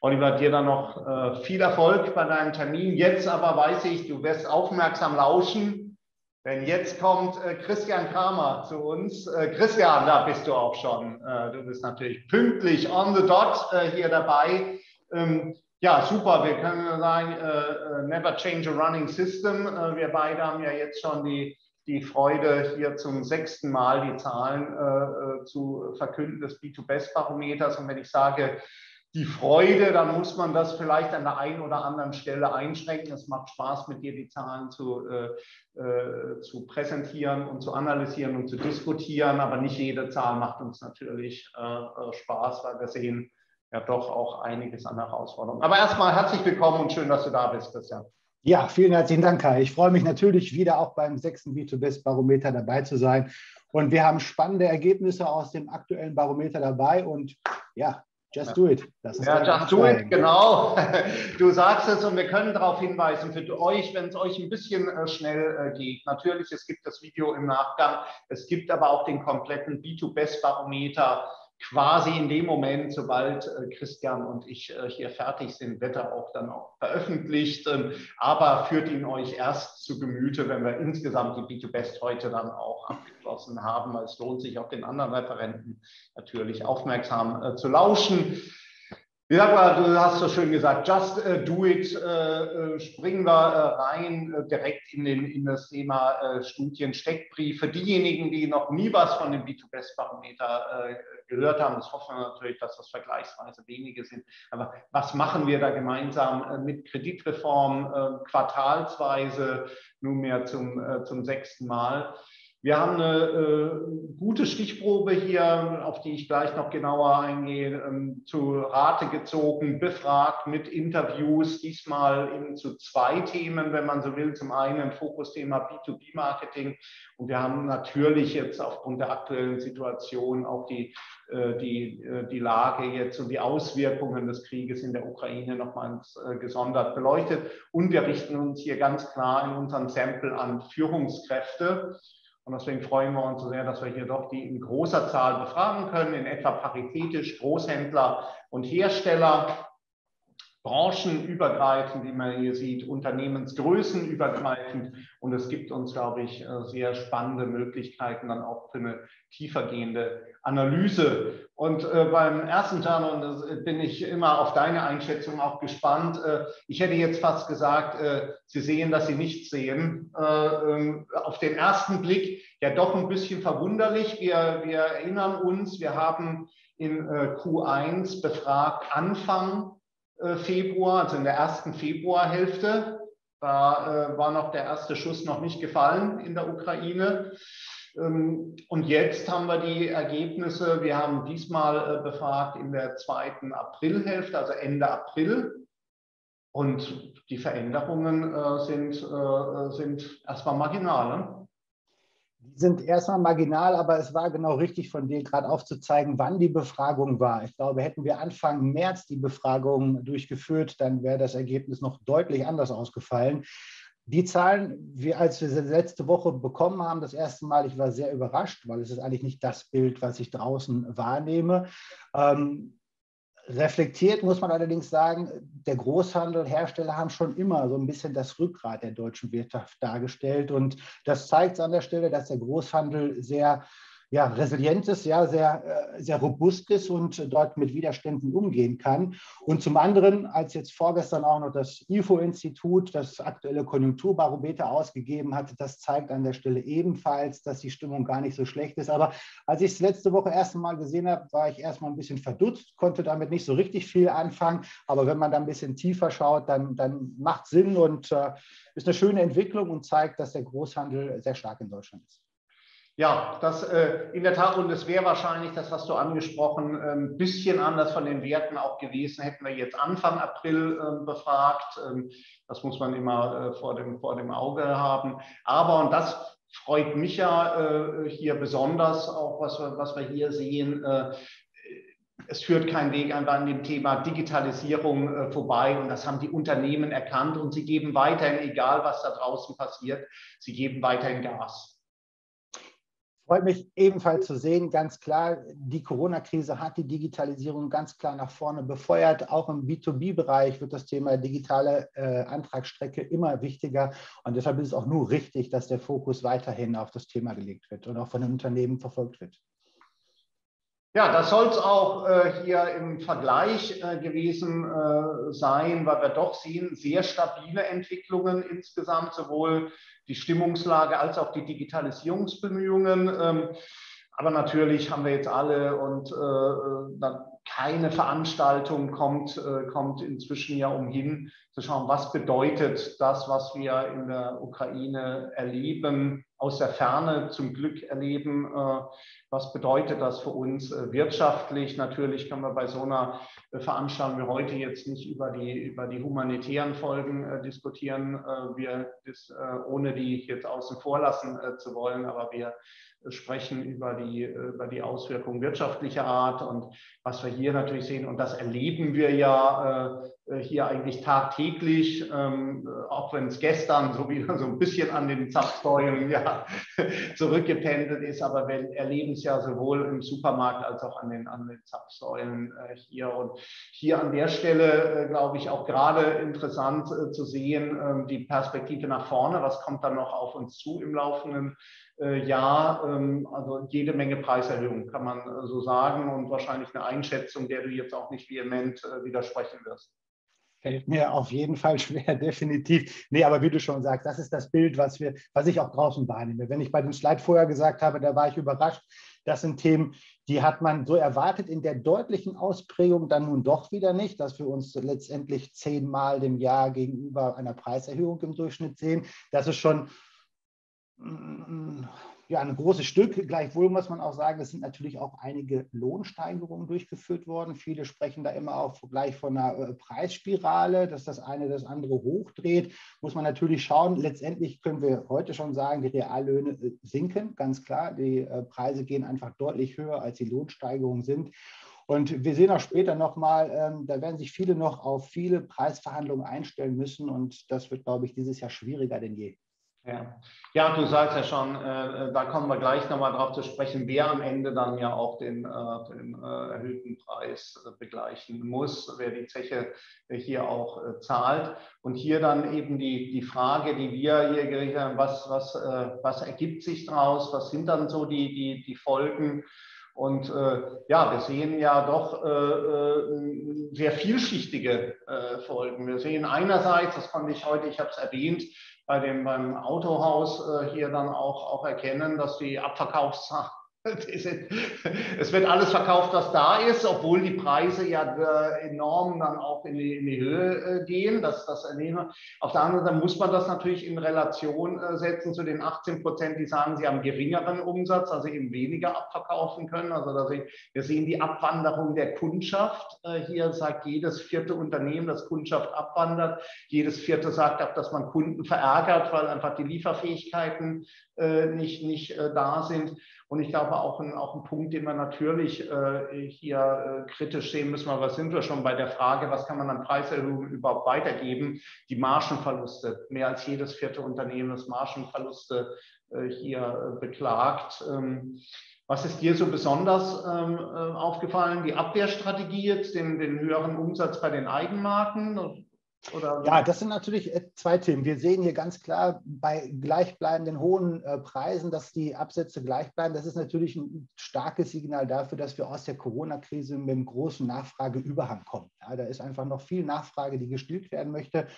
Oliver, dir dann noch viel Erfolg bei deinem Termin. Jetzt aber weiß ich, du wirst aufmerksam lauschen, denn jetzt kommt Christian Kramer zu uns. Christian, da bist du auch schon. Du bist natürlich pünktlich on the dot hier dabei. Ja, super. Wir können sagen, never change a running system. Wir beide haben ja jetzt schon die Freude, hier zum 6. Mal die Zahlen zu verkünden des B2BEST-Barometers. Und wenn ich sage, die Freude, dann muss man das vielleicht an der einen oder anderen Stelle einschränken. Es macht Spaß, mit dir die Zahlen zu präsentieren und zu analysieren und zu diskutieren. Aber nicht jede Zahl macht uns natürlich Spaß, weil wir sehen ja doch auch einiges an Herausforderungen. Aber erstmal herzlich willkommen und schön, dass du da bist, Christian. Ja, vielen herzlichen Dank, Kai. Ich freue mich natürlich wieder auch beim 6. B2BEST-Barometer dabei zu sein. Und wir haben spannende Ergebnisse aus dem aktuellen Barometer dabei. Und ja, just do it. Das ist ja, just do it, genau. Du sagst es und wir können darauf hinweisen, für euch, wenn es euch ein bisschen schnell geht. Natürlich, es gibt das Video im Nachgang. Es gibt aber auch den kompletten B2BEST-Barometer quasi in dem Moment, sobald Christian und ich hier fertig sind, wird er auch dann auch veröffentlicht. Aber führt ihn euch erst zu Gemüte, wenn wir insgesamt die B2BEST heute dann auch abgeschlossen haben. Es lohnt sich auch den anderen Referenten natürlich aufmerksam zu lauschen. Ja, du hast so schön gesagt, just do it, springen wir rein direkt in das Thema Studiensteckbriefe. Diejenigen, die noch nie was von dem B2BEST-Barometer gehört haben, das hoffen wir natürlich, dass das vergleichsweise wenige sind. Aber was machen wir da gemeinsam mit Kreditreform quartalsweise nunmehr zum 6. Mal? Wir haben eine gute Stichprobe hier, auf die ich gleich noch genauer eingehe, zu Rate gezogen, befragt mit Interviews, diesmal eben zu zwei Themen, wenn man so will. Zum einen ein Fokusthema B2B-Marketing und wir haben natürlich jetzt aufgrund der aktuellen Situation auch die Lage jetzt und die Auswirkungen des Krieges in der Ukraine nochmals gesondert beleuchtet. Und wir richten uns hier ganz klar in unserem Sample an Führungskräfte. Und deswegen freuen wir uns so sehr, dass wir hier doch die in großer Zahl befragen können, in etwa paritätisch Großhändler und Hersteller, branchenübergreifend, wie man hier sieht, unternehmensgrößenübergreifend. Und es gibt uns, glaube ich, sehr spannende Möglichkeiten dann auch für eine tiefergehende Analyse. Und beim ersten Teil bin ich immer auf deine Einschätzung auch gespannt. Ich hätte jetzt fast gesagt, Sie sehen, dass Sie nichts sehen. Auf den ersten Blick ja doch ein bisschen verwunderlich. Wir erinnern uns, wir haben in Q1 befragt Anfang Februar, also in der ersten Februarhälfte, da war noch der erste Schuss noch nicht gefallen in der Ukraine. Und jetzt haben wir die Ergebnisse, wir haben diesmal befragt in der zweiten Aprilhälfte, also Ende April. Und die Veränderungen sind erstmal marginal, ne? Die sind erstmal marginal, aber es war genau richtig von dir gerade aufzuzeigen, wann die Befragung war. Ich glaube, hätten wir Anfang März die Befragung durchgeführt, dann wäre das Ergebnis noch deutlich anders ausgefallen. Die Zahlen, als wir sie letzte Woche bekommen haben, das erste Mal, ich war sehr überrascht, weil es ist eigentlich nicht das Bild, was ich draußen wahrnehme. Reflektiert muss man allerdings sagen, der Großhandel, Hersteller haben schon immer so ein bisschen das Rückgrat der deutschen Wirtschaft dargestellt. Und das zeigt an der Stelle, dass der Großhandel sehr resilient ist, sehr robust ist und dort mit Widerständen umgehen kann. Und zum anderen, als jetzt vorgestern auch noch das IFO-Institut das aktuelle Konjunkturbarometer ausgegeben hat, das zeigt an der Stelle ebenfalls, dass die Stimmung gar nicht so schlecht ist. Aber als ich es letzte Woche erst mal gesehen habe, war ich erst mal ein bisschen verdutzt, konnte damit nicht so richtig viel anfangen. Aber wenn man da ein bisschen tiefer schaut, dann macht es Sinn und ist eine schöne Entwicklung und zeigt, dass der Großhandel sehr stark in Deutschland ist. Ja, das in der Tat, und es wäre wahrscheinlich, das hast du angesprochen, ein bisschen anders von den Werten auch gewesen, hätten wir jetzt Anfang April befragt. Das muss man immer vor dem Auge haben. Aber, und das freut mich ja hier besonders, auch was wir hier sehen, es führt kein Weg an dem Thema Digitalisierung vorbei und das haben die Unternehmen erkannt und sie geben weiterhin, egal was da draußen passiert, sie geben weiterhin Gas. Freut mich ebenfalls zu sehen, ganz klar, die Corona-Krise hat die Digitalisierung ganz klar nach vorne befeuert. Auch im B2B-Bereich wird das Thema digitale Antragsstrecke immer wichtiger. Und deshalb ist es auch nur richtig, dass der Fokus weiterhin auf das Thema gelegt wird und auch von den Unternehmen verfolgt wird. Ja, das soll es auch hier im Vergleich gewesen sein, weil wir doch sehen, sehr stabile Entwicklungen insgesamt, sowohl die Stimmungslage als auch die Digitalisierungsbemühungen. Aber natürlich haben wir jetzt alle und dann keine Veranstaltung kommt inzwischen ja umhin, zu schauen, was bedeutet das, was wir in der Ukraine erleben, aus der Ferne zum Glück erleben, was bedeutet das für uns wirtschaftlich. Natürlich können wir bei so einer Veranstaltung wie heute jetzt nicht über die humanitären Folgen diskutieren, ohne die jetzt außen vor lassen zu wollen, aber wir sprechen über die Auswirkungen wirtschaftlicher Art und was wir hier natürlich sehen, und das erleben wir ja hier eigentlich tagtäglich, auch wenn es gestern so wieder so ein bisschen an den Zapfsäulen ja, zurückgependelt ist, aber wir erleben es ja sowohl im Supermarkt als auch an den Zapfsäulen hier. Und hier an der Stelle, glaube ich, auch gerade interessant zu sehen, die Perspektive nach vorne, was kommt dann noch auf uns zu im laufenden Jahr, also jede Menge Preiserhöhungen, kann man so sagen, und wahrscheinlich eine Einschätzung, der du jetzt auch nicht vehement widersprechen wirst. Fällt mir auf jeden Fall schwer, definitiv. Nee, aber wie du schon sagst, das ist das Bild, was ich auch draußen wahrnehme. Wenn ich bei dem Slide vorher gesagt habe, da war ich überrascht. Das sind Themen, die hat man so erwartet, in der deutlichen Ausprägung dann nun doch wieder nicht, dass wir uns letztendlich 10-mal im Jahr gegenüber einer Preiserhöhung im Durchschnitt sehen. Das ist schon ja, ein großes Stück. Gleichwohl muss man auch sagen, es sind natürlich auch einige Lohnsteigerungen durchgeführt worden. Viele sprechen da immer auch gleich von einer Preisspirale, dass das eine das andere hochdreht. Muss man natürlich schauen. Letztendlich können wir heute schon sagen, die Reallöhne sinken, ganz klar. Die Preise gehen einfach deutlich höher, als die Lohnsteigerungen sind. Und wir sehen auch später nochmal, da werden sich viele noch auf viele Preisverhandlungen einstellen müssen. Und das wird, glaube ich, dieses Jahr schwieriger denn je. Ja, du sagst ja schon, da kommen wir gleich nochmal drauf zu sprechen, wer am Ende dann ja auch den erhöhten Preis begleichen muss, wer die Zeche hier auch zahlt. Und hier dann eben die Frage, die wir hier gerichtet haben, was ergibt sich daraus, was sind dann so die Folgen? Und ja, wir sehen ja doch sehr vielschichtige Folgen. Wir sehen einerseits, das konnte ich heute, ich habe es erwähnt, beim Autohaus hier dann auch erkennen, dass die Abverkaufszahlen, es wird alles verkauft, was da ist, obwohl die Preise ja enorm dann auch in die Höhe gehen. Das erleben wir. Auf der anderen Seite muss man das natürlich in Relation setzen zu den 18%, die sagen, sie haben geringeren Umsatz, also eben weniger abverkaufen können. Also wir sehen die Abwanderung der Kundschaft. Hier sagt jedes vierte Unternehmen, dass Kundschaft abwandert. Jedes vierte sagt auch, dass man Kunden verärgert, weil einfach die Lieferfähigkeiten nicht da sind. Und ich glaube, auch ein Punkt, den wir natürlich hier kritisch sehen müssen, aber sind wir schon bei der Frage, was kann man an Preiserhöhungen überhaupt weitergeben? Die Margenverluste. Mehr als jedes vierte Unternehmen, das Margenverluste hier beklagt. Was ist dir so besonders aufgefallen? Die Abwehrstrategie jetzt, den höheren Umsatz bei den Eigenmarken? Oder? Ja, das sind natürlich zwei Themen. Wir sehen hier ganz klar bei gleichbleibenden hohen Preisen, dass die Absätze gleich bleiben. Das ist natürlich ein starkes Signal dafür, dass wir aus der Corona-Krise mit einem großen Nachfrageüberhang kommen. Ja, da ist einfach noch viel Nachfrage, die gestillt werden möchte.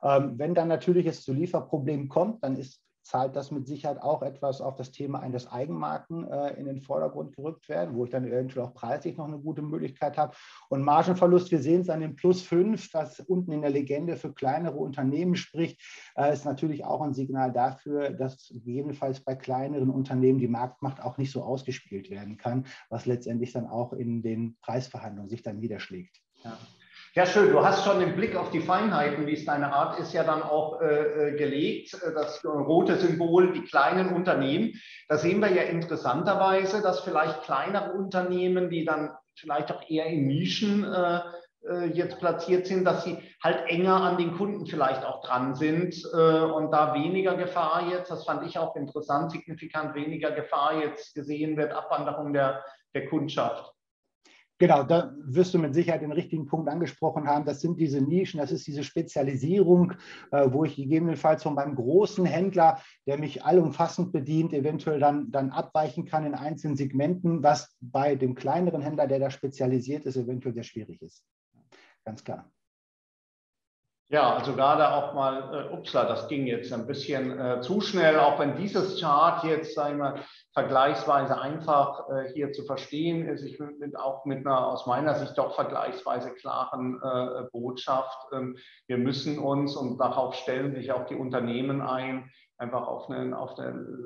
Wenn dann natürlich es zu Lieferproblemen kommt, dann zahlt das mit Sicherheit auch etwas auf das Thema ein, dass Eigenmarken in den Vordergrund gerückt werden, wo ich dann eventuell auch preislich noch eine gute Möglichkeit habe. Und Margenverlust, wir sehen es an dem +5, was unten in der Legende für kleinere Unternehmen spricht, ist natürlich auch ein Signal dafür, dass gegebenenfalls bei kleineren Unternehmen die Marktmacht auch nicht so ausgespielt werden kann, was letztendlich dann auch in den Preisverhandlungen sich dann niederschlägt. Ja. Ja, schön. Du hast schon den Blick auf die Feinheiten, wie es deine Art ist, ja dann auch gelegt. Das rote Symbol, die kleinen Unternehmen. Da sehen wir ja interessanterweise, dass vielleicht kleinere Unternehmen, die dann vielleicht auch eher in Nischen jetzt platziert sind, dass sie halt enger an den Kunden vielleicht auch dran sind und da weniger Gefahr jetzt, das fand ich auch interessant, signifikant weniger Gefahr jetzt gesehen wird, Abwanderung der Kundschaft. Genau, da wirst du mit Sicherheit den richtigen Punkt angesprochen haben. Das sind diese Nischen, das ist diese Spezialisierung, wo ich gegebenenfalls von meinem großen Händler, der mich allumfassend bedient, eventuell dann abweichen kann in einzelnen Segmenten, was bei dem kleineren Händler, der da spezialisiert ist, eventuell sehr schwierig ist. Ganz klar. Ja, also gerade auch mal, upsla, das ging jetzt ein bisschen zu schnell, auch wenn dieses Chart jetzt, sagen wir, vergleichsweise einfach hier zu verstehen ist. Ich bin auch mit einer aus meiner Sicht doch vergleichsweise klaren Botschaft. Wir müssen uns, und darauf stellen sich auch die Unternehmen ein, einfach auf eine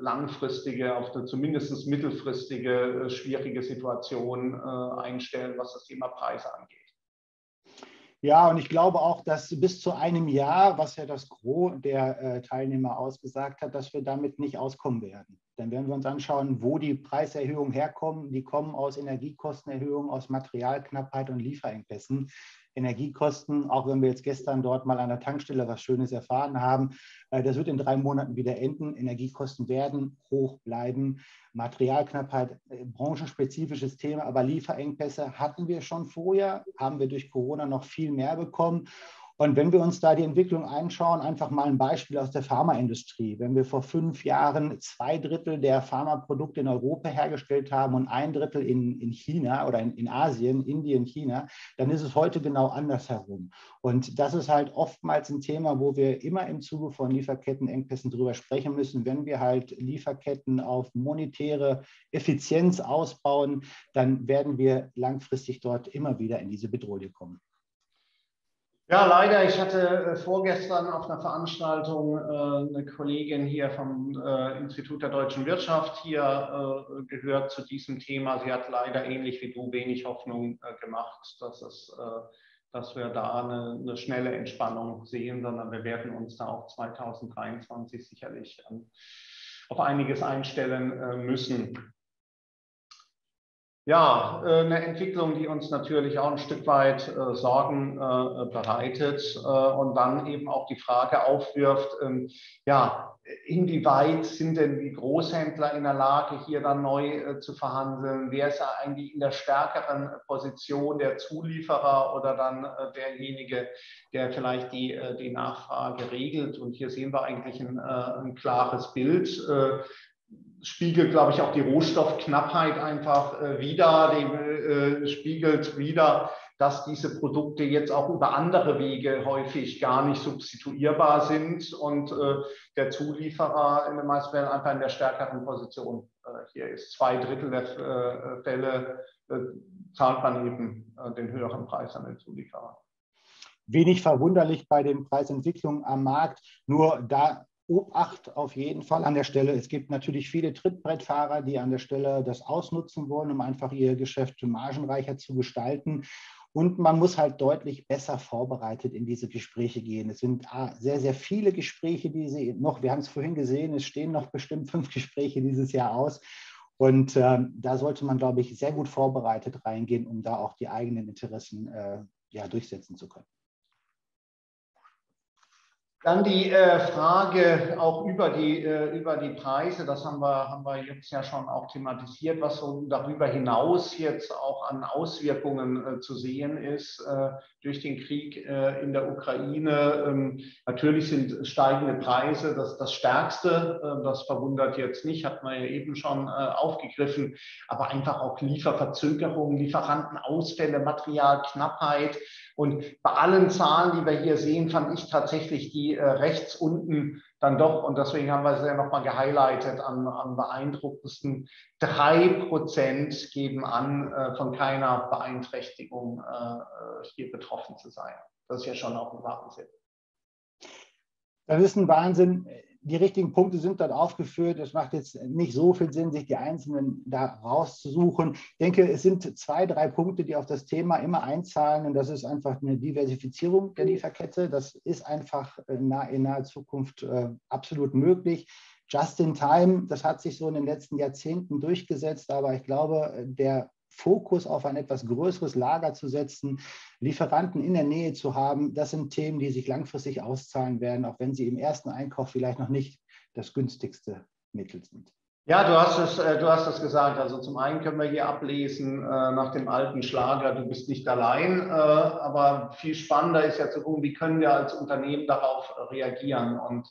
langfristige, auf eine zumindest mittelfristige, schwierige Situation einstellen, was das Thema Preise angeht. Ja, und ich glaube auch, dass bis zu einem Jahr, was ja das Gros der Teilnehmer ausgesagt hat, dass wir damit nicht auskommen werden. Dann werden wir uns anschauen, wo die Preiserhöhungen herkommen. Die kommen aus Energiekostenerhöhungen, aus Materialknappheit und Lieferengpässen. Energiekosten, auch wenn wir jetzt gestern dort mal an der Tankstelle was Schönes erfahren haben, das wird in 3 Monaten wieder enden. Energiekosten werden hoch bleiben. Materialknappheit, branchenspezifisches Thema, aber Lieferengpässe hatten wir schon vorher, haben wir durch Corona noch viel mehr bekommen. Und wenn wir uns da die Entwicklung anschauen, einfach mal ein Beispiel aus der Pharmaindustrie. Wenn wir vor 5 Jahren 2 Drittel der Pharmaprodukte in Europa hergestellt haben und 1 Drittel in China oder in Asien, Indien, China, dann ist es heute genau andersherum. Und das ist halt oftmals ein Thema, wo wir immer im Zuge von Lieferkettenengpässen drüber sprechen müssen. Wenn wir halt Lieferketten auf monetäre Effizienz ausbauen, dann werden wir langfristig dort immer wieder in diese Bedrohung kommen. Ja, leider. Ich hatte vorgestern auf einer Veranstaltung eine Kollegin hier vom Institut der deutschen Wirtschaft hier gehört zu diesem Thema. Sie hat leider ähnlich wie du wenig Hoffnung gemacht, dass wir da eine schnelle Entspannung sehen, sondern wir werden uns da auch 2023 sicherlich auf einiges einstellen müssen. Ja, eine Entwicklung, die uns natürlich auch ein Stück weit Sorgen bereitet und dann eben auch die Frage aufwirft, ja, inwieweit sind denn die Großhändler in der Lage, hier dann neu zu verhandeln? Wer ist ja eigentlich in der stärkeren Position, der Zulieferer oder dann derjenige, der vielleicht die Nachfrage regelt? Und hier sehen wir eigentlich ein klares Bild. Spiegelt, glaube ich, auch die Rohstoffknappheit einfach wider, spiegelt wider, dass diese Produkte jetzt auch über andere Wege häufig gar nicht substituierbar sind und der Zulieferer in den meisten Fällen einfach in der stärkeren Position hier ist. 2 Drittel der Fälle zahlt man eben den höheren Preis an den Zulieferer. Wenig verwunderlich bei den Preisentwicklungen am Markt, nur da Obacht auf jeden Fall an der Stelle. Es gibt natürlich viele Trittbrettfahrer, die an der Stelle das ausnutzen wollen, um einfach ihr Geschäft margenreicher zu gestalten. Und man muss halt deutlich besser vorbereitet in diese Gespräche gehen. Es sind sehr, sehr viele Gespräche, wir haben es vorhin gesehen, es stehen noch bestimmt 5 Gespräche dieses Jahr aus. Und da sollte man, glaube ich, sehr gut vorbereitet reingehen, um da auch die eigenen Interessen durchsetzen zu können. Dann die Frage auch über die Preise, das haben wir jetzt ja schon auch thematisiert, was so darüber hinaus jetzt auch an Auswirkungen zu sehen ist durch den Krieg in der Ukraine. Natürlich sind steigende Preise das Stärkste, das verwundert jetzt nicht, hat man ja eben schon aufgegriffen, aber einfach auch Lieferverzögerungen, Lieferantenausfälle, Materialknappheit. Und bei allen Zahlen, die wir hier sehen, fand ich tatsächlich die rechts unten dann doch, und deswegen haben wir sie ja nochmal gehighlightet, am beeindruckendsten. 3% geben an, von keiner Beeinträchtigung hier betroffen zu sein. Das ist ja schon auch ein Wahnsinn. Das ist ein Wahnsinn. Die richtigen Punkte sind dort aufgeführt. Es macht jetzt nicht so viel Sinn, sich die einzelnen da rauszusuchen. Ich denke, es sind 2, 3 Punkte, die auf das Thema immer einzahlen. Und das ist einfach eine Diversifizierung der Lieferkette. Das ist einfach in naher Zukunft absolut möglich. Just in time, das hat sich so in den letzten Jahrzehnten durchgesetzt. Aber ich glaube, der Fokus auf ein etwas größeres Lager zu setzen, Lieferanten in der Nähe zu haben, das sind Themen, die sich langfristig auszahlen werden, auch wenn sie im ersten Einkauf vielleicht noch nicht das günstigste Mittel sind. Ja, du hast es gesagt. Also zum einen können wir hier ablesen nach dem alten Schlager, du bist nicht allein. Aber viel spannender ist ja zu gucken, wie können wir als Unternehmen darauf reagieren. Und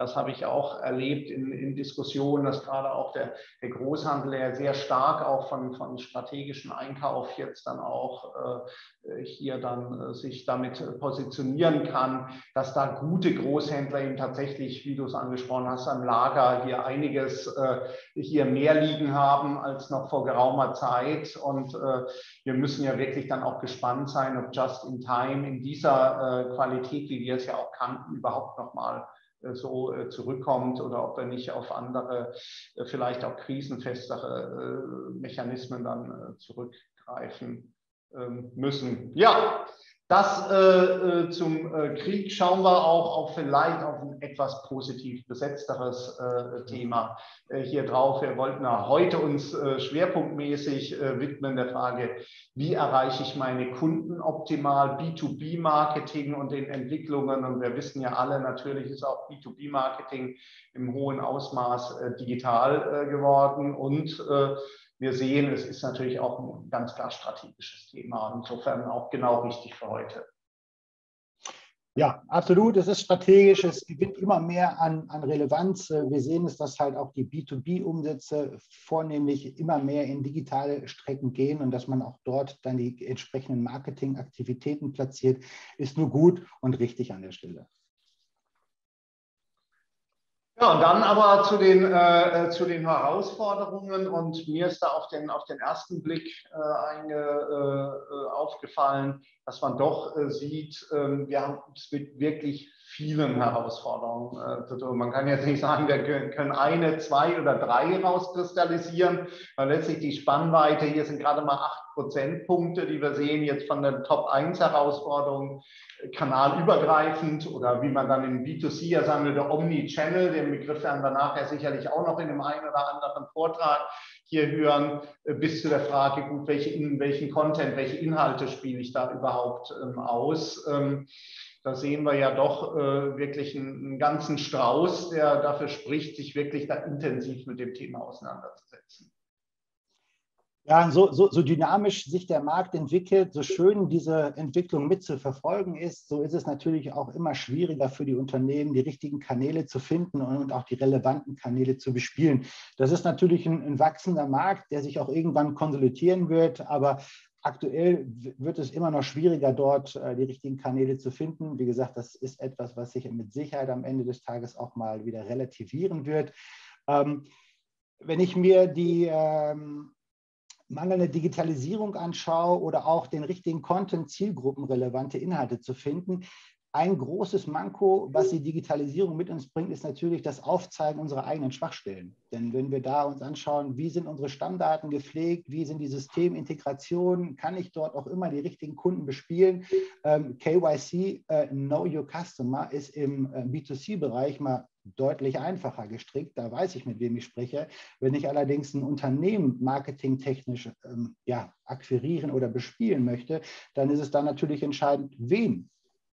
das habe ich auch erlebt in Diskussionen, dass gerade auch der Großhandel ja sehr stark auch von strategischem Einkauf jetzt dann auch hier dann sich damit positionieren kann, dass da gute Großhändler eben tatsächlich, wie du es angesprochen hast, am Lager hier einiges hier mehr liegen haben als noch vor geraumer Zeit. Und wir müssen ja wirklich dann auch gespannt sein, ob Just in Time in dieser Qualität, wie wir es ja auch kannten, überhaupt nochmal so zurückkommt oder ob er nicht auf andere, vielleicht auch krisenfestere Mechanismen dann zurückgreifen müssen. Ja, das zum Krieg. Schauen wir auch vielleicht auf ein etwas positiv besetzteres Thema hier drauf. Wir wollten ja heute uns schwerpunktmäßig widmen der Frage, wie erreiche ich meine Kunden optimal, B2B-Marketing und den Entwicklungen. Und wir wissen ja alle, natürlich ist auch B2B-Marketing im hohen Ausmaß digital geworden und wir sehen, es ist natürlich auch ein ganz klar strategisches Thema und insofern auch genau richtig für heute. Ja, absolut. Es ist strategisch. Es gewinnt immer mehr an Relevanz. Wir sehen es, dass halt auch die B2B-Umsätze vornehmlich immer mehr in digitale Strecken gehen und dass man auch dort dann die entsprechenden Marketingaktivitäten platziert, ist nur gut und richtig an der Stelle. Ja, und dann aber zu den Herausforderungen, und mir ist da auf den ersten Blick aufgefallen, dass man doch sieht, wir haben es mit wirklich vielen Herausforderungen zu tun. Man kann jetzt nicht sagen, wir können eine, zwei oder drei rauskristallisieren, weil letztlich die Spannweite, hier sind gerade mal 8 Prozentpunkte, die wir sehen, jetzt von den Top-1-Herausforderungen, kanalübergreifend oder wie man dann im B2C ja sagen würde, Omnichannel, den Begriff werden wir nachher sicherlich auch noch in dem einen oder anderen Vortrag hier hören, bis zu der Frage, gut, welchen Content, welche Inhalte spiele ich da überhaupt aus? Da sehen wir ja doch wirklich einen ganzen Strauß, der dafür spricht, sich wirklich da intensiv mit dem Thema auseinanderzusetzen. Ja, so dynamisch sich der Markt entwickelt, so schön diese Entwicklung mitzuverfolgen ist, so ist es natürlich auch immer schwieriger für die Unternehmen, die richtigen Kanäle zu finden und auch die relevanten Kanäle zu bespielen. Das ist natürlich ein wachsender Markt, der sich auch irgendwann konsolidieren wird, aber aktuell wird es immer noch schwieriger, dort die richtigen Kanäle zu finden. Wie gesagt, das ist etwas, was sich mit Sicherheit am Ende des Tages auch mal wieder relativieren wird. Wenn ich mir die mangelnde Digitalisierung anschaue oder auch den richtigen Content, zielgruppenrelevante Inhalte zu finden. Ein großes Manko, was die Digitalisierung mit uns bringt, ist natürlich das Aufzeigen unserer eigenen Schwachstellen. Denn wenn wir da uns anschauen, wie sind unsere Stammdaten gepflegt, wie sind die Systemintegrationen, kann ich dort auch immer die richtigen Kunden bespielen? KYC, Know Your Customer, ist im B2C-Bereich mal deutlich einfacher gestrickt, da weiß ich, mit wem ich spreche. Wenn ich allerdings ein Unternehmen marketingtechnisch akquirieren oder bespielen möchte, dann ist es dann natürlich entscheidend, wen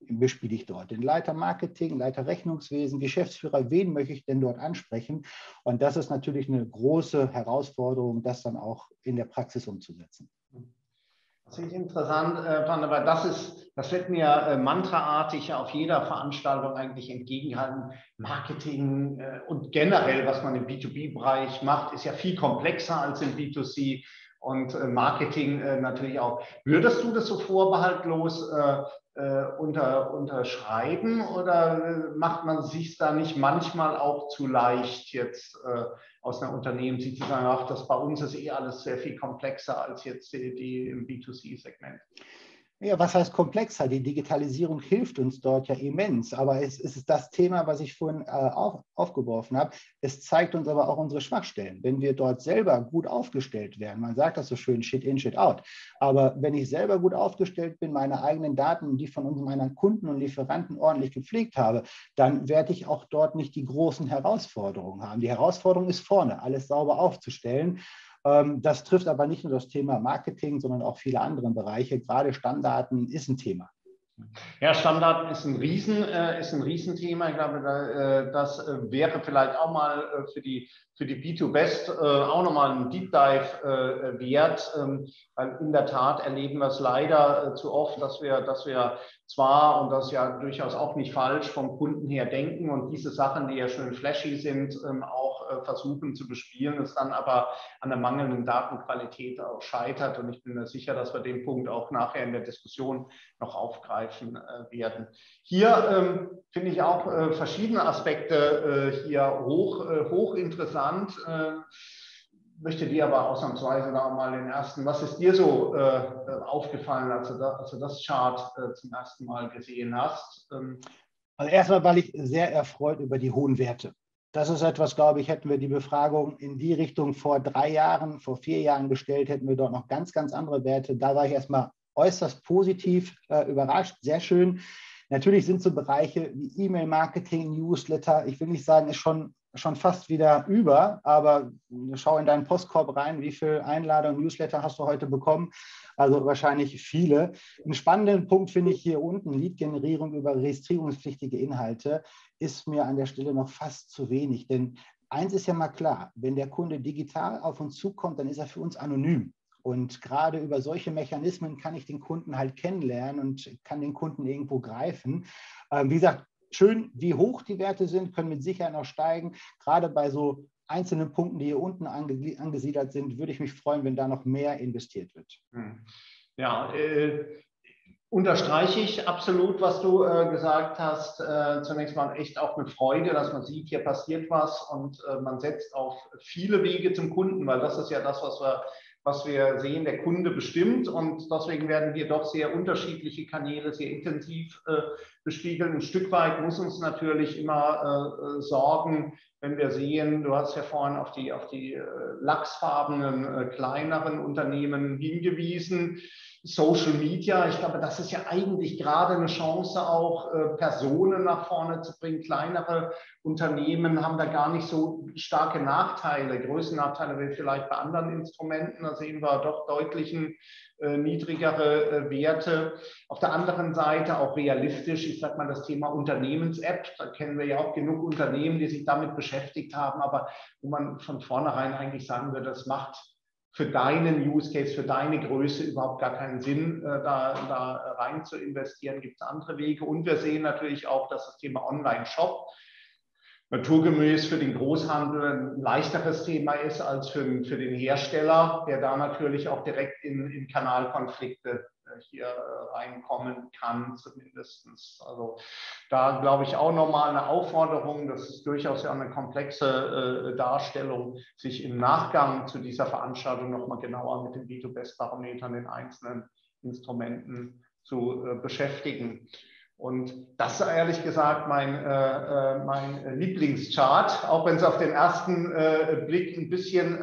bespiele ich dort. Den Leiter Marketing, Leiter Rechnungswesen, Geschäftsführer, wen möchte ich denn dort ansprechen? Und das ist natürlich eine große Herausforderung, das dann auch in der Praxis umzusetzen. Das ist interessant, aber das wird mir mantraartig auf jeder Veranstaltung eigentlich entgegenhalten. Marketing und generell, was man im B2B-Bereich macht, ist ja viel komplexer als im B2C und Marketing natürlich auch. Würdest du das so vorbehaltlos unterschreiben oder macht man sich da nicht manchmal auch zu leicht jetzt aus einer Unternehmenssicht zu sagen, ach, das bei uns ist alles sehr viel komplexer als jetzt die im B2C-Segment? Ja, was heißt komplexer? Die Digitalisierung hilft uns dort ja immens, aber es ist das Thema, was ich vorhin aufgeworfen habe. Es zeigt uns aber auch unsere Schwachstellen, wenn wir dort selber gut aufgestellt werden. Man sagt das so schön, shit in, shit out. Aber wenn ich selber gut aufgestellt bin, meine eigenen Daten und die von meinen Kunden und Lieferanten ordentlich gepflegt habe, dann werde ich auch dort nicht die großen Herausforderungen haben. Die Herausforderung ist vorne, alles sauber aufzustellen. Das trifft aber nicht nur das Thema Marketing, sondern auch viele andere Bereiche. Gerade Stammdaten ist ein Thema. Ja, Stammdaten ist ein Riesenthema. Ich glaube, das wäre vielleicht auch mal für die B2BEST auch nochmal ein Deep Dive wert. Weil in der Tat erleben wir es leider zu oft, dass wir zwar, und das ist ja durchaus auch nicht falsch, vom Kunden her denken und diese Sachen, die ja schön flashy sind, auch versuchen zu bespielen, es dann aber an der mangelnden Datenqualität auch scheitert. Und ich bin mir sicher, dass wir den Punkt auch nachher in der Diskussion noch aufgreifen werden. Hier finde ich auch verschiedene Aspekte hier hochinteressant. Möchte dir aber ausnahmsweise da mal den ersten, was ist dir so aufgefallen, als du das Chart zum ersten Mal gesehen hast? Also erstmal war ich sehr erfreut über die hohen Werte. Das ist etwas, glaube ich, hätten wir die Befragung in die Richtung vor 3 Jahren, vor 4 Jahren gestellt, hätten wir dort noch ganz, ganz andere Werte. Da war ich erstmal äußerst positiv überrascht, sehr schön. Natürlich sind so Bereiche wie E-Mail-Marketing, Newsletter, ich will nicht sagen, ist schon fast wieder über, aber schau in deinen Postkorb rein, wie viele Einladungen, Newsletter hast du heute bekommen? Also wahrscheinlich viele. Einen spannenden Punkt finde ich hier unten, Lead-Generierung über registrierungspflichtige Inhalte, ist mir an der Stelle noch fast zu wenig, denn eins ist ja mal klar, wenn der Kunde digital auf uns zukommt, dann ist er für uns anonym. Und gerade über solche Mechanismen kann ich den Kunden halt kennenlernen und kann den Kunden irgendwo greifen. Wie gesagt, schön, wie hoch die Werte sind, können mit Sicherheit noch steigen. Gerade bei so einzelnen Punkten, die hier unten angesiedelt sind, würde ich mich freuen, wenn da noch mehr investiert wird. Ja, unterstreiche ich absolut, was du gesagt hast. Zunächst mal echt auch mit Freude, dass man sieht, hier passiert was und man setzt auf viele Wege zum Kunden, weil das ist ja das, was wir sehen, der Kunde bestimmt, und deswegen werden wir doch sehr unterschiedliche Kanäle sehr intensiv bespiegeln. Ein Stück weit muss uns natürlich immer sorgen, wenn wir sehen, du hast ja vorhin auf die lachsfarbenen kleineren Unternehmen hingewiesen, Social Media, ich glaube, das ist ja eigentlich gerade eine Chance auch, Personen nach vorne zu bringen. Kleinere Unternehmen haben da gar nicht so starke Nachteile, Größennachteile wie vielleicht bei anderen Instrumenten, da sehen wir doch deutlichen niedrigere Werte. Auf der anderen Seite auch realistisch, ich sage mal, das Thema Unternehmens-App, da kennen wir ja auch genug Unternehmen, die sich damit beschäftigt haben, aber wo man von vornherein eigentlich sagen würde, das macht für deinen Use Case, für deine Größe überhaupt gar keinen Sinn, da rein zu investieren, gibt es andere Wege. Und wir sehen natürlich auch, dass das Thema Online-Shop naturgemäß für den Großhandel ein leichteres Thema ist als für den Hersteller, der da natürlich auch direkt in Kanalkonflikte hier reinkommen kann, zumindest. Also da glaube ich auch nochmal eine Aufforderung, das ist durchaus ja eine komplexe Darstellung, sich im Nachgang zu dieser Veranstaltung nochmal genauer mit dem B2BEST-Barometer, den einzelnen Instrumenten zu beschäftigen. Und das ist ehrlich gesagt mein Lieblingschart, auch wenn es auf den ersten Blick ein bisschen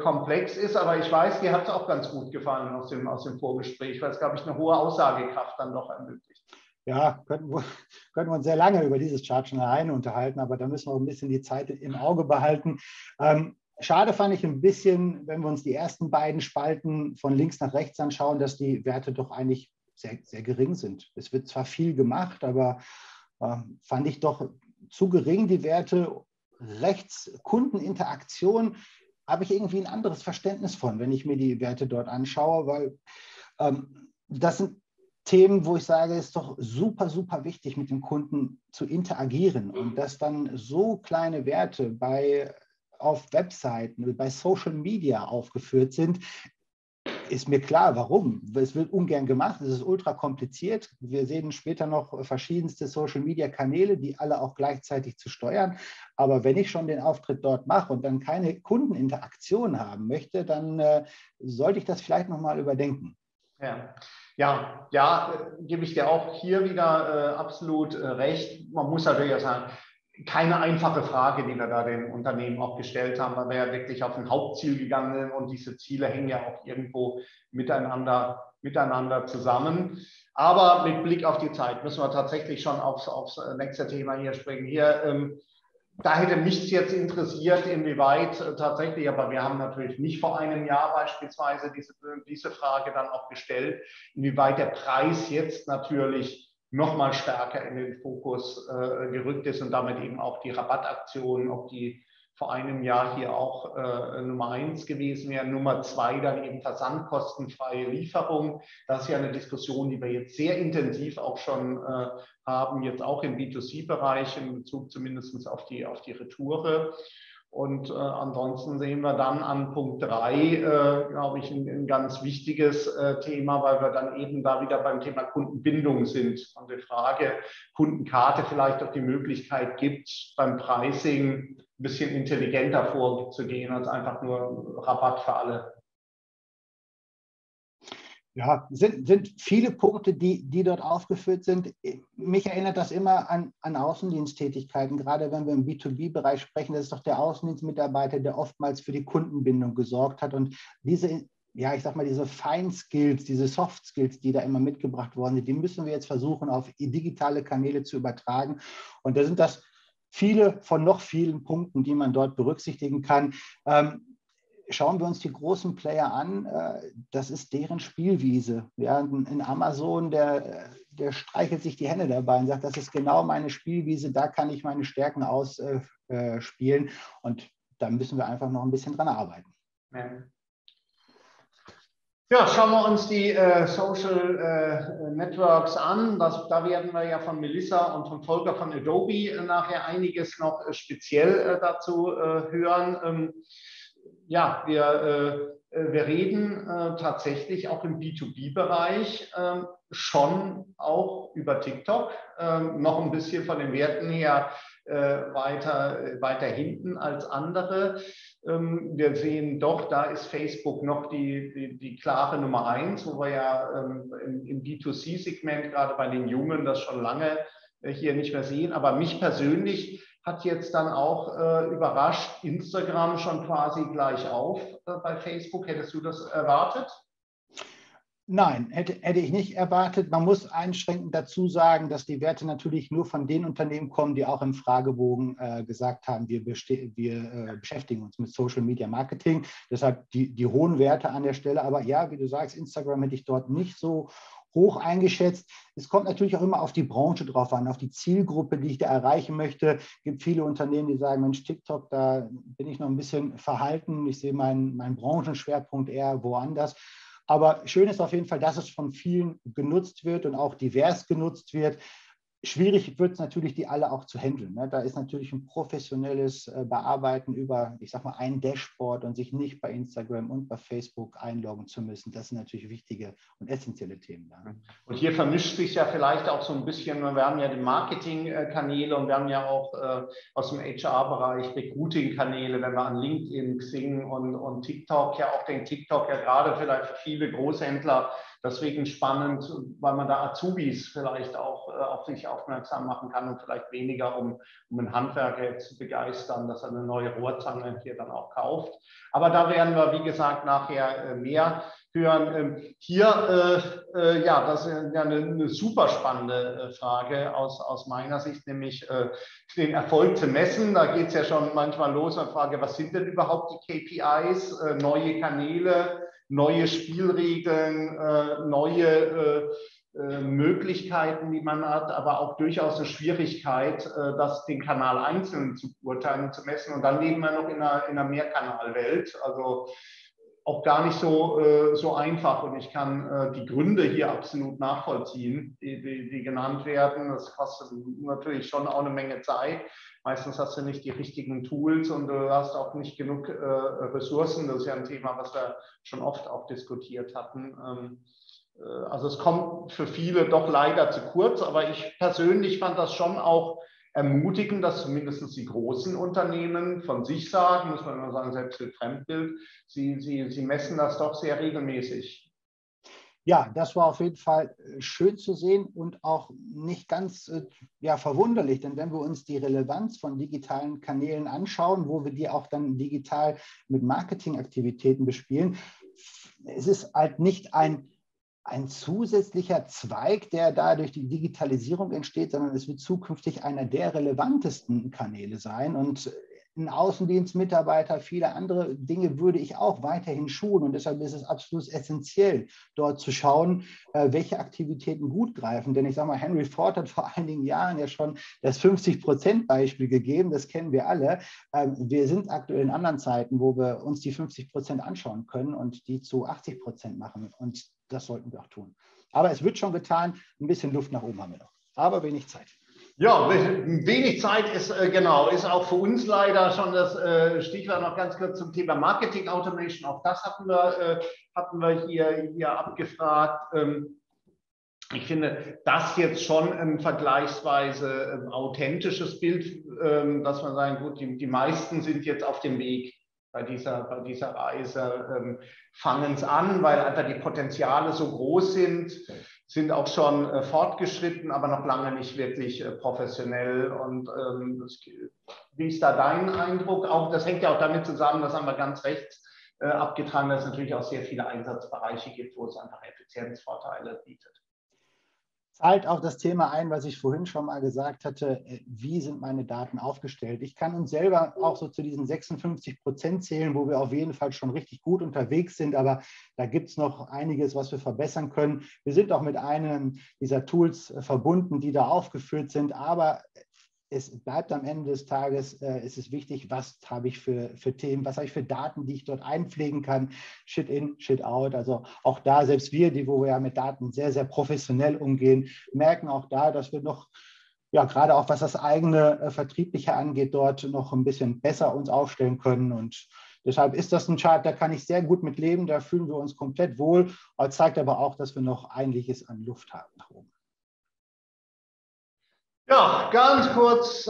komplex ist, aber ich weiß, dir hat es auch ganz gut gefallen aus dem Vorgespräch, weil es, glaube ich, eine hohe Aussagekraft dann doch ermöglicht. Ja, könnten wir uns sehr lange über dieses Chart schon alleine unterhalten, aber da müssen wir auch ein bisschen die Zeit im Auge behalten. Schade fand ich ein bisschen, wenn wir uns die ersten beiden Spalten von links nach rechts anschauen, dass die Werte doch eigentlich sehr, sehr gering sind. Es wird zwar viel gemacht, aber fand ich doch zu gering die Werte. Rechts Kundeninteraktion habe ich irgendwie ein anderes Verständnis von, wenn ich mir die Werte dort anschaue, weil das sind Themen, wo ich sage, ist doch super, super wichtig, mit dem Kunden zu interagieren, und dass dann so kleine Werte auf Webseiten, bei Social Media aufgeführt sind, ist mir klar, warum. Es wird ungern gemacht, es ist ultra kompliziert. Wir sehen später noch verschiedenste Social-Media-Kanäle, die alle auch gleichzeitig zu steuern. Aber wenn ich schon den Auftritt dort mache und dann keine Kundeninteraktion haben möchte, dann sollte ich das vielleicht nochmal überdenken. Ja, gebe ich dir auch hier wieder absolut recht. Man muss natürlich auch sagen, keine einfache Frage, die wir da den Unternehmen auch gestellt haben, weil wir ja wirklich auf ein Hauptziel gegangen sind, und diese Ziele hängen ja auch irgendwo miteinander zusammen. Aber mit Blick auf die Zeit müssen wir tatsächlich schon aufs nächste Thema hier springen. Hier Da hätte mich jetzt interessiert, inwieweit tatsächlich, aber wir haben natürlich nicht vor einem Jahr beispielsweise diese Frage dann auch gestellt, inwieweit der Preis jetzt natürlich nochmal stärker in den Fokus gerückt ist und damit eben auch die Rabattaktionen, ob die vor einem Jahr hier auch Nummer 1 gewesen wären, Nummer 2 dann eben versandkostenfreie Lieferung. Das ist ja eine Diskussion, die wir jetzt sehr intensiv auch schon haben, jetzt auch im B2C-Bereich in Bezug zumindest auf die Retoure. Und ansonsten sehen wir dann an Punkt 3, glaube ich, ein ganz wichtiges Thema, weil wir dann eben da wieder beim Thema Kundenbindung sind. Und die Frage, Kundenkarte vielleicht auch die Möglichkeit gibt, beim Pricing ein bisschen intelligenter vorzugehen als einfach nur Rabatt für alle. Ja, sind viele Punkte, die dort aufgeführt sind. Mich erinnert das immer an Außendiensttätigkeiten, gerade wenn wir im B2B-Bereich sprechen. Das ist doch der Außendienstmitarbeiter, der oftmals für die Kundenbindung gesorgt hat. Und diese, ja, ich sag mal, diese Feinskills, diese Soft Skills, die da immer mitgebracht worden sind, die müssen wir jetzt versuchen, auf digitale Kanäle zu übertragen. Und da sind das viele von noch vielen Punkten, die man dort berücksichtigen kann. Schauen wir uns die großen Player an, das ist deren Spielwiese. Ja, in Amazon, der streichelt sich die Hände dabei und sagt, das ist genau meine Spielwiese, da kann ich meine Stärken ausspielen. Und da müssen wir einfach noch ein bisschen dran arbeiten. Ja, schauen wir uns die Social Networks an. Da werden wir ja von Melissa und von Volker von Adobe nachher einiges noch speziell dazu hören. Ja, wir reden tatsächlich auch im B2B-Bereich schon auch über TikTok, noch ein bisschen von den Werten her weiter hinten als andere. Wir sehen doch, da ist Facebook noch die klare Nummer 1, wo wir ja im B2C-Segment gerade bei den Jungen das schon lange hier nicht mehr sehen. Aber mich persönlich hat jetzt dann auch überrascht, Instagram schon quasi gleich auf bei Facebook. Hättest du das erwartet? Nein, hätte ich nicht erwartet. Man muss einschränkend dazu sagen, dass die Werte natürlich nur von den Unternehmen kommen, die auch im Fragebogen gesagt haben, wir beschäftigen uns mit Social Media Marketing. Deshalb die hohen Werte an der Stelle. Aber ja, wie du sagst, Instagram hätte ich dort nicht so hoch eingeschätzt. Es kommt natürlich auch immer auf die Branche drauf an, auf die Zielgruppe, die ich da erreichen möchte. Es gibt viele Unternehmen, die sagen, Mensch, TikTok, da bin ich noch ein bisschen verhalten. Ich sehe meinen Branchenschwerpunkt eher woanders. Aber schön ist auf jeden Fall, dass es von vielen genutzt wird und auch divers genutzt wird. Schwierig wird es natürlich, die alle auch zu handeln. Da ist natürlich ein professionelles Bearbeiten über, ich sag mal, ein Dashboard und sich nicht bei Instagram und bei Facebook einloggen zu müssen. Das sind natürlich wichtige und essentielle Themen. Und hier vermischt sich ja vielleicht auch so ein bisschen, wir haben ja die Marketingkanäle und wir haben ja auch aus dem HR-Bereich Recruiting-Kanäle, wenn wir an LinkedIn, Xing und TikTok, ja auch den TikTok ja gerade vielleicht für viele Großhändler, deswegen spannend, weil man da Azubis vielleicht auch auf sich aufmerksam machen kann und vielleicht weniger, um einen Handwerker zu begeistern, dass er eine neue Rohrzange hier dann auch kauft. Aber da werden wir, wie gesagt, nachher mehr hören. Hier, ja, das ist ja eine super spannende Frage aus meiner Sicht, nämlich den Erfolg zu messen. Da geht es ja schon manchmal los mit der Frage, was sind denn überhaupt die KPIs, neue Kanäle, neue Spielregeln, neue Möglichkeiten, die man hat, aber auch durchaus eine Schwierigkeit, das den Kanal einzeln zu beurteilen, zu messen. Und dann leben wir noch in einer Mehrkanalwelt, also auch gar nicht so einfach. Und ich kann die Gründe hier absolut nachvollziehen, die genannt werden. Das kostet natürlich schon auch eine Menge Zeit. Meistens hast du nicht die richtigen Tools und du hast auch nicht genug Ressourcen. Das ist ja ein Thema, was wir schon oft auch diskutiert hatten. Also es kommt für viele doch leider zu kurz, aber ich persönlich fand das schon auch ermutigen, dass zumindest die großen Unternehmen von sich sagen, muss man immer sagen, selbst im Fremdbild, sie messen das doch sehr regelmäßig. Ja, das war auf jeden Fall schön zu sehen und auch nicht ganz verwunderlich, denn wenn wir uns die Relevanz von digitalen Kanälen anschauen, wo wir die auch dann digital mit Marketingaktivitäten bespielen, es ist halt nicht ein ein zusätzlicher Zweig, der da durch die Digitalisierung entsteht, sondern es wird zukünftig einer der relevantesten Kanäle sein. Und ein Außendienstmitarbeiter, viele andere Dinge würde ich auch weiterhin schulen. Und deshalb ist es absolut essentiell, dort zu schauen, welche Aktivitäten gut greifen. Denn ich sage mal, Henry Ford hat vor einigen Jahren ja schon das 50%-Beispiel gegeben. Das kennen wir alle. Wir sind aktuell in anderen Zeiten, wo wir uns die 50% anschauen können und die zu 80% machen. Und das sollten wir auch tun. Aber es wird schon getan. Ein bisschen Luft nach oben haben wir noch. Aber wenig Zeit. Ja, wenig Zeit ist, genau, ist auch für uns leider schon das Stichwort. Noch ganz kurz zum Thema Marketing Automation. Auch das hatten wir hier abgefragt. Ich finde das jetzt schon ein vergleichsweise authentisches Bild, dass man sagen, gut, die meisten sind jetzt auf dem Weg bei dieser Reise, fangen es an, weil einfach die Potenziale so groß sind auch schon fortgeschritten, aber noch lange nicht wirklich professionell. Und wie ist da dein Eindruck? Auch das hängt ja auch damit zusammen, das haben wir ganz rechts abgetragen, dass es natürlich auch sehr viele Einsatzbereiche gibt, wo es einfach Effizienzvorteile bietet. Zahlt auch das Thema ein, was ich vorhin schon mal gesagt hatte, wie sind meine Daten aufgestellt? Ich kann uns selber auch so zu diesen 56% zählen, wo wir auf jeden Fall schon richtig gut unterwegs sind, aber da gibt es noch einiges, was wir verbessern können. Wir sind auch mit einem dieser Tools verbunden, die da aufgeführt sind, aber es bleibt am Ende des Tages, es ist wichtig, was habe ich für Themen, was habe ich für Daten, die ich dort einpflegen kann, Shit in, Shit out, also auch da, selbst wir, wo wir ja mit Daten sehr, sehr professionell umgehen, merken auch da, dass wir noch, ja, gerade auch was das eigene Vertriebliche angeht, dort noch ein bisschen besser uns aufstellen können. Und deshalb ist das ein Chart, da kann ich sehr gut mit leben, da fühlen wir uns komplett wohl, zeigt aber auch, dass wir noch einiges an Luft haben nach oben. Ja, ganz kurz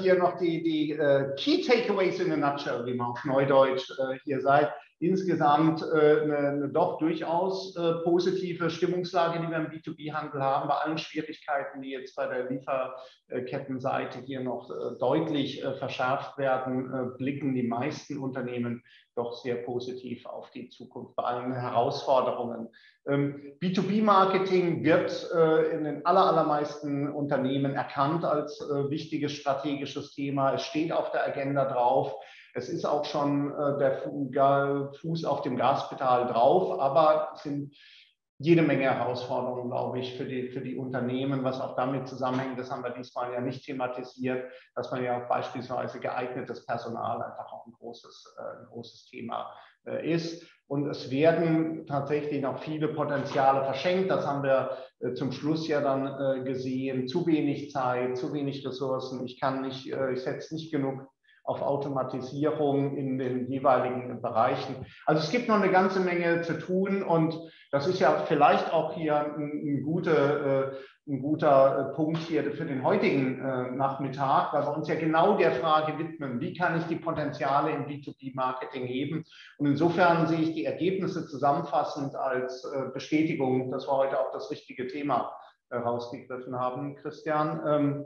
hier noch die Key Takeaways in a nutshell, wie man auf Neudeutsch hier sagt. Insgesamt eine doch durchaus positive Stimmungslage, die wir im B2B-Handel haben, bei allen Schwierigkeiten, die jetzt bei der Lieferkettenseite hier noch deutlich verschärft werden, blicken die meisten Unternehmen doch sehr positiv auf die Zukunft bei allen Herausforderungen. B2B-Marketing wird in den allermeisten Unternehmen erkannt als wichtiges strategisches Thema. Es steht auf der Agenda drauf. Es ist auch schon der Fuß auf dem Gaspedal drauf, aber es sind jede Menge Herausforderungen, glaube ich, für die Unternehmen, was auch damit zusammenhängt, das haben wir diesmal ja nicht thematisiert, dass man ja auch beispielsweise geeignetes Personal einfach auch ein großes Thema ist. Und es werden tatsächlich noch viele Potenziale verschenkt. Das haben wir zum Schluss ja dann gesehen. Zu wenig Zeit, zu wenig Ressourcen. Ich setze nicht genug auf Automatisierung in den jeweiligen Bereichen. Also es gibt noch eine ganze Menge zu tun und das ist ja vielleicht auch hier ein guter Punkt hier für den heutigen Nachmittag, weil wir uns ja genau der Frage widmen, wie kann ich die Potenziale im B2B-Marketing heben? Und insofern sehe ich die Ergebnisse zusammenfassend als Bestätigung, dass wir heute auch das richtige Thema rausgegriffen haben, Christian.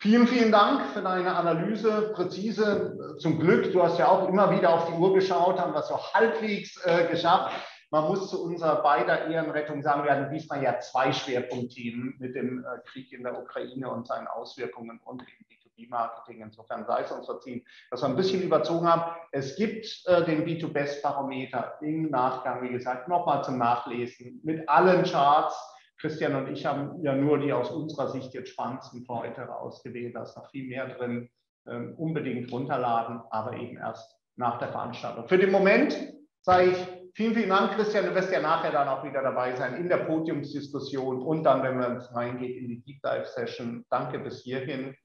Vielen, vielen Dank für deine Analyse, präzise. Zum Glück, du hast ja auch immer wieder auf die Uhr geschaut, haben das auch halbwegs geschafft. Man muss zu unserer beider Ehrenrettung sagen, wir hatten diesmal ja 2 Schwerpunktthemen mit dem Krieg in der Ukraine und seinen Auswirkungen und im B2B-Marketing. Insofern sei es uns verziehen, dass wir ein bisschen überzogen haben. Es gibt den B2BEST-Barometer im Nachgang, wie gesagt, nochmal zum Nachlesen mit allen Charts. Christian und ich haben ja nur die aus unserer Sicht jetzt spannendsten für heute rausgewählt. Da ist noch viel mehr drin. Unbedingt runterladen, aber eben erst nach der Veranstaltung. Für den Moment sage ich vielen, vielen Dank, Christian. Du wirst ja nachher dann auch wieder dabei sein in der Podiumsdiskussion und dann, wenn man reingeht, in die Deep Dive Session. Danke bis hierhin.